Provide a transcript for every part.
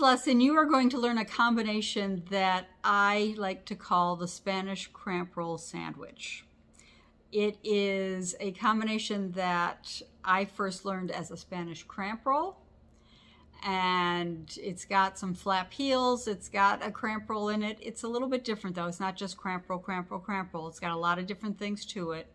this lesson, you are going to learn a combination that I like to call the Spanish cramp roll sandwich. It is a combination that I first learned as a Spanish cramp roll, and it's got some flap heels, it's got a cramp roll in it. It's a little bit different though. It's not just cramp roll, cramp roll, cramp roll. It's got a lot of different things to it.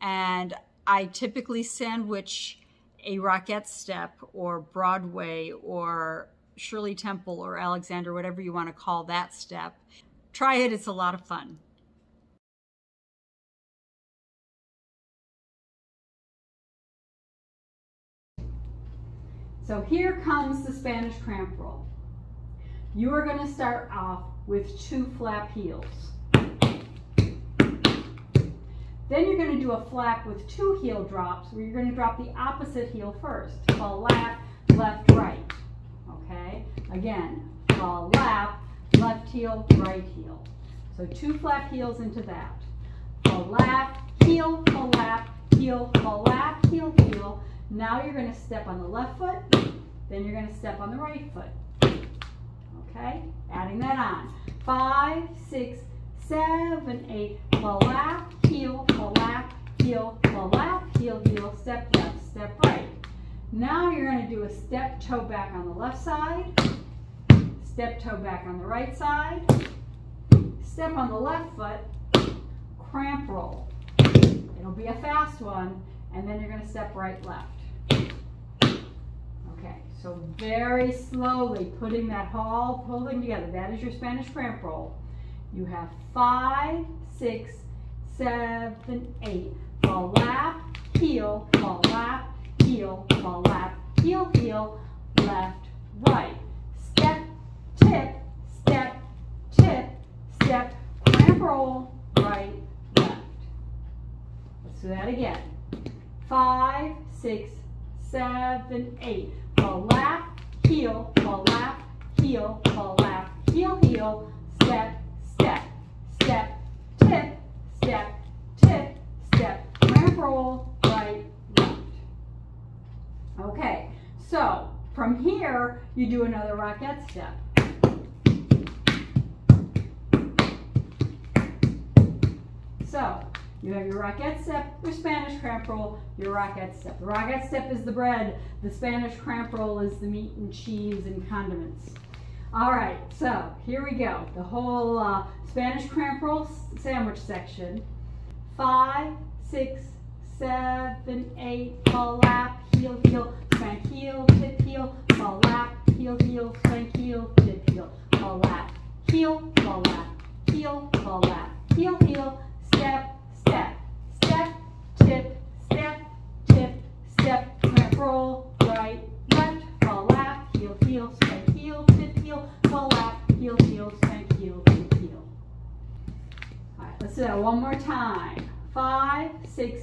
And I typically sandwich a Rockette Step or Broadway or Shirley Temple or Alexander, whatever you want to call that step. Try it, it's a lot of fun. So here comes the Spanish cramp roll. You are going to start off with two flap heels. Then you're going to do a flap with two heel drops where you're going to drop the opposite heel first. Flap, left, right. Okay? Again, flap, left heel, right heel. So two flap heels into that. Flap, heel, flap, heel, flap, heel, heel. Now you're going to step on the left foot, then you're going to step on the right foot. Okay? Adding that on. 5, 6, 7, 8, flap, heel, flap, heel, flap, heel, heel, step left, step right. Now you're going to do a step toe back on the left side, step toe back on the right side, step on the left foot, cramp roll. It'll be a fast one, and then you're going to step right, left. Okay, so very slowly putting that whole holding together. That is your Spanish cramp roll. You have 5, 6, 7, 8. Flap, heel, flap, heel, flap, heel, heel, left, right. Step, tip, step, tip, step, cramp roll, right, left. Let's do that again. 5, 6, 7, 8. Flap, heel, flap, heel, flap, heel, heel, step, step, step, tip, step, tip, step, cramp roll, right, left. Okay, so from here, you do another Rockette Step. So, you have your Rockette Step, your Spanish cramp roll, your Rockette Step. The Rockette Step is the bread, the Spanish cramp roll is the meat and cheese and condiments. All right, so here we go. The whole Spanish cramp roll sandwich section. 5, 6, 7, 8. Flap, heel, heel, swank, heel, tip, heel. Flap, heel, heel, swank, heel, tip, heel. Flap, heel, flap, heel, flap, heel, heel. Step, step, step, tip, step, tip, step. Cramp roll, right, left. Flap, heel, heel, swank, heel, tip, heel, flap, heel, heel, spank, heel, tip, heel. All right, let's do that one more time. 5, 6,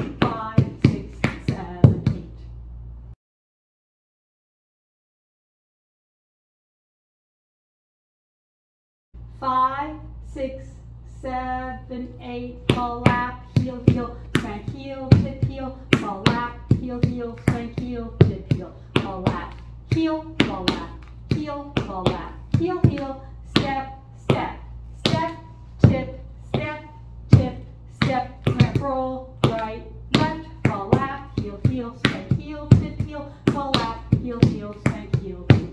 5, 6, 7, 8. Five, 6, 7, 8. Flap, heel, heel, swank, heel, tip, heel. Flap, heel, heel, swank, heel, tip, heel. Flap, heel, flap, heel, flap, heel, heel. Step, step, step, tip, step, tip, step. Cramp roll. Right, left, flap, heel, heel, spank, heel, tip, heel, flap, heel, heel, spank, heel, tip.